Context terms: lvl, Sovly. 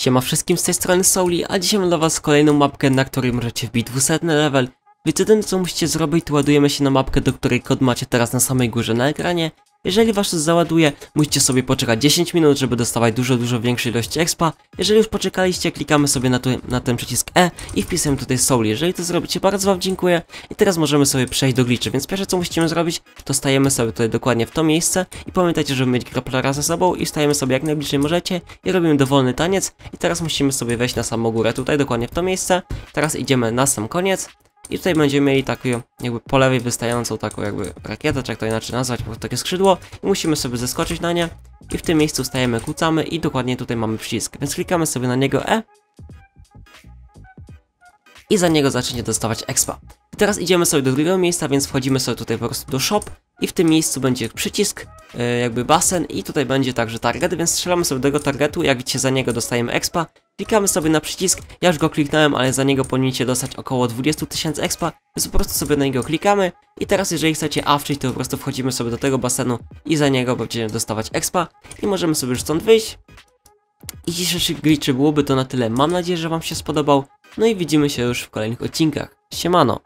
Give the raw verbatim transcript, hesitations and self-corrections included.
Siema wszystkim, z tej strony Sovly, a dzisiaj mam dla was kolejną mapkę, na której możecie wbić dwieście level. Więc jedyne co musicie zrobić, to ładujemy się na mapkę, do której kod macie teraz na samej górze na ekranie. Jeżeli wasz załaduje, musicie sobie poczekać dziesięć minut, żeby dostawać dużo, dużo większej ilości expa. Jeżeli już poczekaliście, klikamy sobie na, tu, na ten przycisk E i wpisujemy tutaj Sovly. Jeżeli to zrobicie, bardzo wam dziękuję. I teraz możemy sobie przejść do glitchy, więc pierwsze co musimy zrobić, to stajemy sobie tutaj dokładnie w to miejsce. I pamiętajcie, żeby mieć grapplera ze sobą i stajemy sobie jak najbliżej możecie i robimy dowolny taniec. I teraz musimy sobie wejść na samą górę, tutaj dokładnie w to miejsce. Teraz idziemy na sam koniec. I tutaj będziemy mieli taką jakby po lewej wystającą taką jakby rakietę, czy jak to inaczej nazwać, bo takie skrzydło. I musimy sobie zeskoczyć na nie. I w tym miejscu stajemy, kłócamy i dokładnie tutaj mamy przycisk. Więc klikamy sobie na niego E. I za niego zaczniecie dostawać expa. I teraz idziemy sobie do drugiego miejsca, więc wchodzimy sobie tutaj po prostu do shop. I w tym miejscu będzie przycisk, jakby basen i tutaj będzie także target, więc strzelamy sobie do tego targetu, jak widzicie za niego dostajemy expa. Klikamy sobie na przycisk, ja już go kliknąłem, ale za niego powinniście dostać około dwadzieścia tysięcy expa, więc po prostu sobie na niego klikamy i teraz jeżeli chcecie awczyć, to po prostu wchodzimy sobie do tego basenu i za niego będziemy dostawać expa i możemy sobie już stąd wyjść. I dzisiejszy glitch byłoby to na tyle, mam nadzieję, że wam się spodobał, no i widzimy się już w kolejnych odcinkach, siemano!